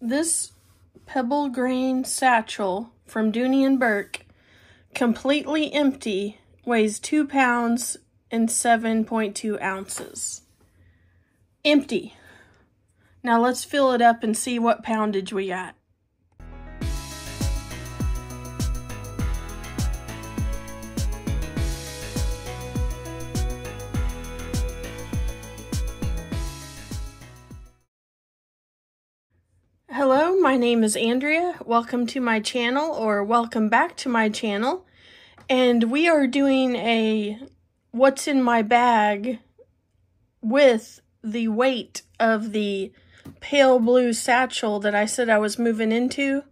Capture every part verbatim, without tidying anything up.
This pebble grain satchel from Dooney and Burke, completely empty, weighs two pounds and seven point two ounces. Empty. Now let's fill it up and see what poundage we got. Hello, my name is Andrea. Welcome to my channel, or welcome back to my channel. And we are doing a what's in my bag with the weight of the pale blue satchel that I said I was moving into.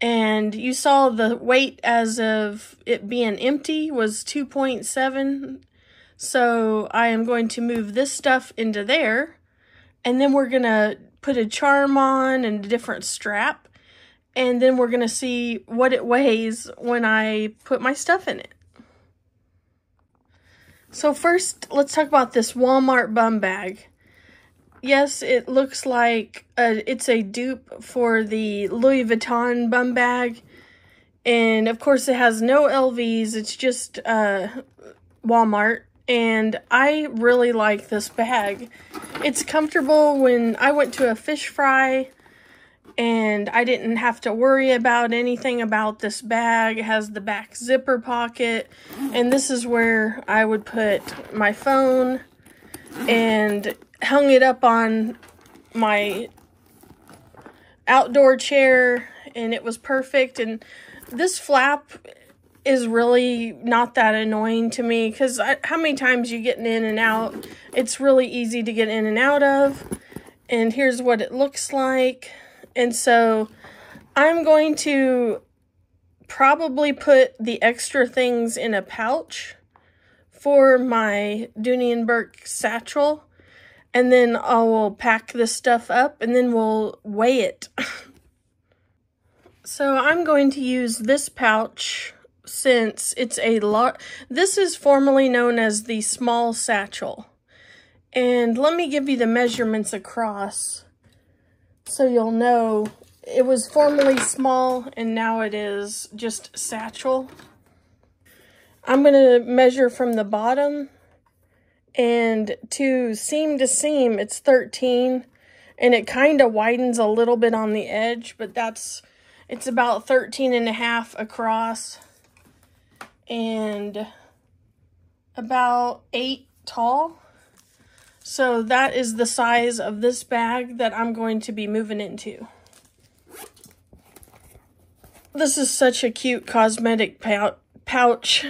And you saw the weight as of it being empty was two point seven. So I am going to move this stuff into there. And then we're going to put a charm on and a different strap, and then we're gonna see what it weighs when I put my stuff in it. So first, let's talk about this Walmart bum bag. Yes, it looks like a, it's a dupe for the Louis Vuitton bum bag, and of course it has no L Vs, it's just uh, Walmart. And I really like this bag. It's comfortable. When I went to a fish fry and I didn't have to worry about anything about this bag. It has the back zipper pocket, and this is where I would put my phone and hung it up on my outdoor chair, and it was perfect. And this flap is really not that annoying to me, because how many times you getting in and out, it's really easy to get in and out of. And here's what it looks like. And so I'm going to probably put the extra things in a pouch for my Dooney and Burke satchel, and then I will pack this stuff up, and then we'll weigh it. So I'm going to use this pouch, since it's a large, this is formerly known as the small satchel. And let me give you the measurements across so you'll know. It was formerly small and now it is just satchel. I'm going to measure from the bottom, and to seam to seam it's thirteen, and it kind of widens a little bit on the edge, but that's, it's about thirteen and a half across, and about eight tall. So that is the size of this bag that I'm going to be moving into. This is such a cute cosmetic pouch.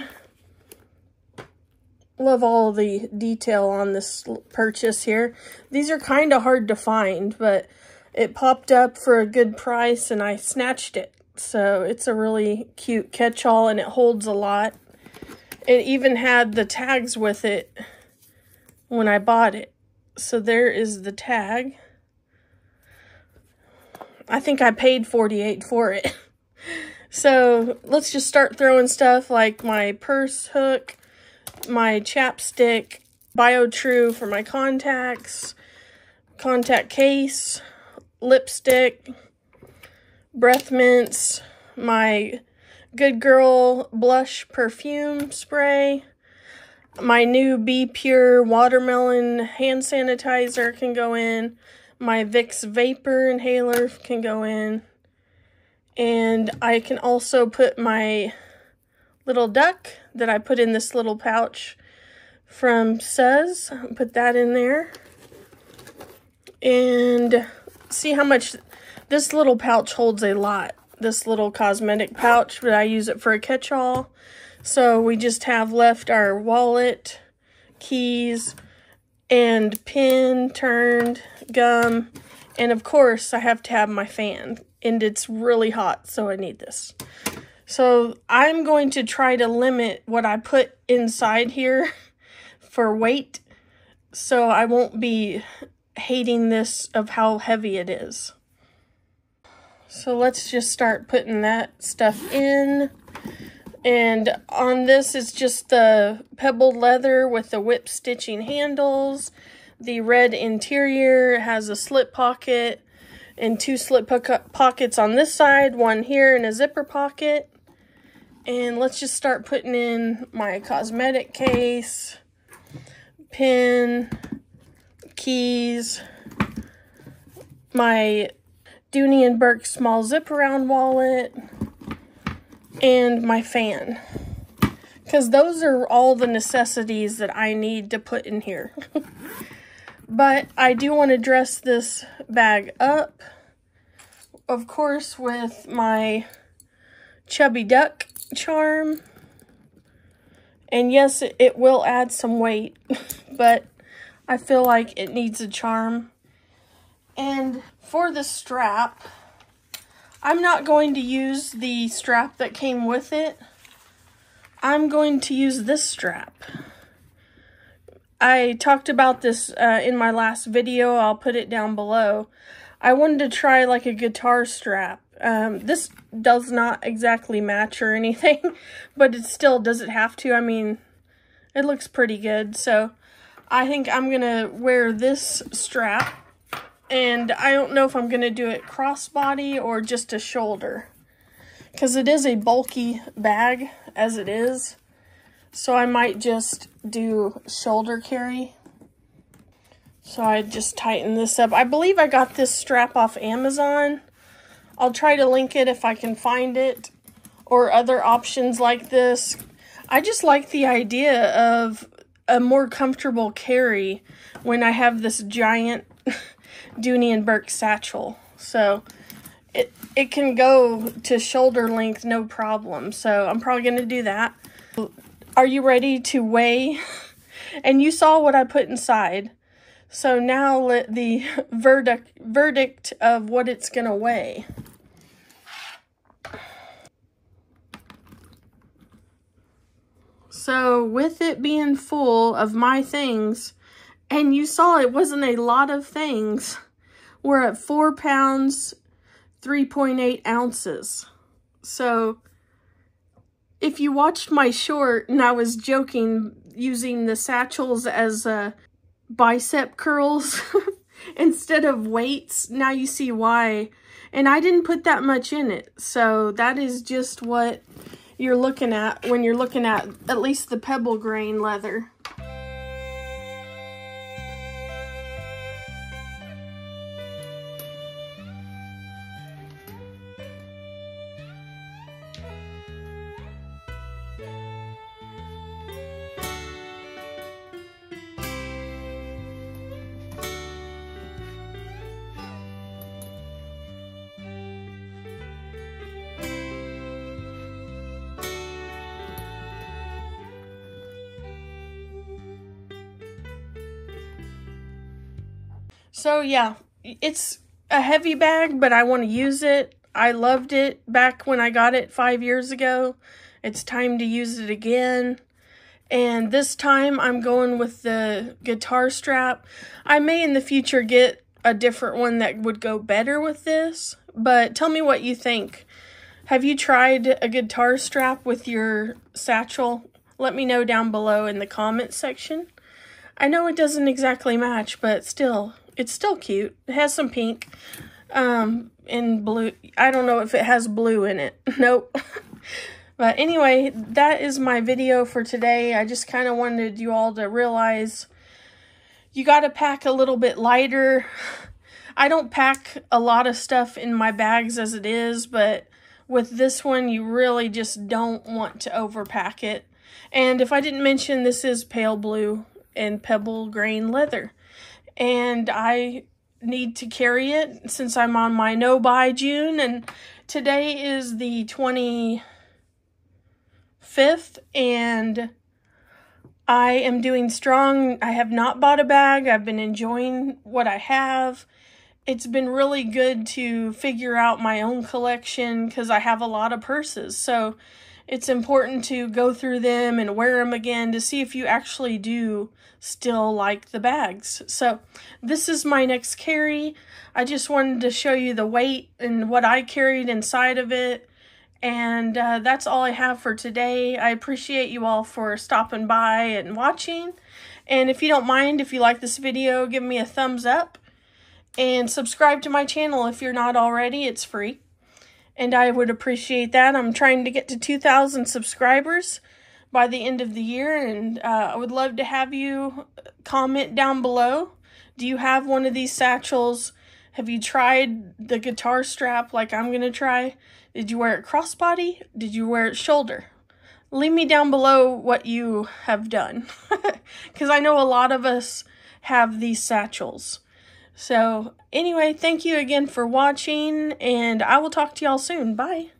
Love all the detail on this purchase here. These are kind of hard to find, but it popped up for a good price and I snatched it. So it's a really cute catch-all, and it holds a lot. It even had the tags with it when I bought it. So there is the tag. I think I paid forty-eight dollars for it. So let's just start throwing stuff like my purse hook, my chapstick, BioTrue for my contacts, contact case, lipstick, breath mints, my Good Girl blush perfume spray, my new B Pure watermelon hand sanitizer can go in, my Vicks vapor inhaler can go in, and I can also put my little duck that I put in this little pouch from Suz, put that in there, and see how much. This little pouch holds a lot, this little cosmetic pouch, but I use it for a catch-all. So we just have left our wallet, keys, and pin turned, gum, and of course I have to have my fan, and it's really hot, so I need this. So I'm going to try to limit what I put inside here for weight, so I won't be hating this of how heavy it is. So let's just start putting that stuff in. And on this is just the pebbled leather with the whip stitching handles. The red interior has a slip pocket. and two slip po- pockets on this side, one here and a zipper pocket. And let's just start putting in my cosmetic case, pin, keys, my Dooney and Burke small zip around wallet, and my fan. Because those are all the necessities that I need to put in here. But I do want to dress this bag up, of course, with my Chubby Duck charm. And yes, it will add some weight, but I feel like it needs a charm. And for the strap, I'm not going to use the strap that came with it. I'm going to use this strap. I talked about this uh, in my last video. I'll put it down below. I wanted to try like a guitar strap. Um, this does not exactly match or anything, but it still doesn't have to. I mean, it looks pretty good. So I think I'm going to wear this strap. And I don't know if I'm going to do it crossbody or just a shoulder, because it is a bulky bag as it is. So I might just do shoulder carry. So I just tighten this up. I believe I got this strap off Amazon. I'll try to link it if I can find it, or other options like this. I just like the idea of a more comfortable carry when I have this giant Dooney and Burke satchel. So it it can go to shoulder length, no problem. So I'm probably going to do that. Are you ready to weigh? And you saw what I put inside. So now let the verdict verdict of what it's going to weigh. So with it being full of my things, and you saw it wasn't a lot of things, we're at four pounds, three point eight ounces. So if you watched my short, and I was joking using the satchels as uh, bicep curls instead of weights, now you see why. And I didn't put that much in it. So that is just what you're looking at when you're looking at at least the pebble grain leather. So yeah, it's a heavy bag, but I want to use it. I loved it back when I got it five years ago. It's time to use it again. And this time I'm going with the guitar strap. I may in the future get a different one that would go better with this, but tell me what you think. Have you tried a guitar strap with your satchel? Let me know down below in the comments section. I know it doesn't exactly match, but still, it's still cute. It has some pink um, and blue. I don't know if it has blue in it. Nope. But anyway, that is my video for today. I just kind of wanted you all to realize you got to pack a little bit lighter. I don't pack a lot of stuff in my bags as it is, but with this one, you really just don't want to overpack it. And if I didn't mention, this is pale blue and pebble grain leather. And I need to carry it since I'm on my no-buy June. And today is the twenty-fifth, and I am doing strong. I have not bought a bag. I've been enjoying what I have. It's been really good to figure out my own collection because I have a lot of purses. So it's important to go through them and wear them again to see if you actually do still like the bags. So this is my next carry. I just wanted to show you the weight and what I carried inside of it. And uh, that's all I have for today. I appreciate you all for stopping by and watching. And if you don't mind, if you like this video, give me a thumbs up. and subscribe to my channel if you're not already. It's free, and I would appreciate that. I'm trying to get to two thousand subscribers by the end of the year, and uh, I would love to have you comment down below. Do you have one of these satchels? Have you tried the guitar strap like I'm going to try? Did you wear it crossbody? Did you wear it shoulder? Leave me down below what you have done, because I know a lot of us have these satchels. So anyway, thank you again for watching, and I will talk to y'all soon. Bye.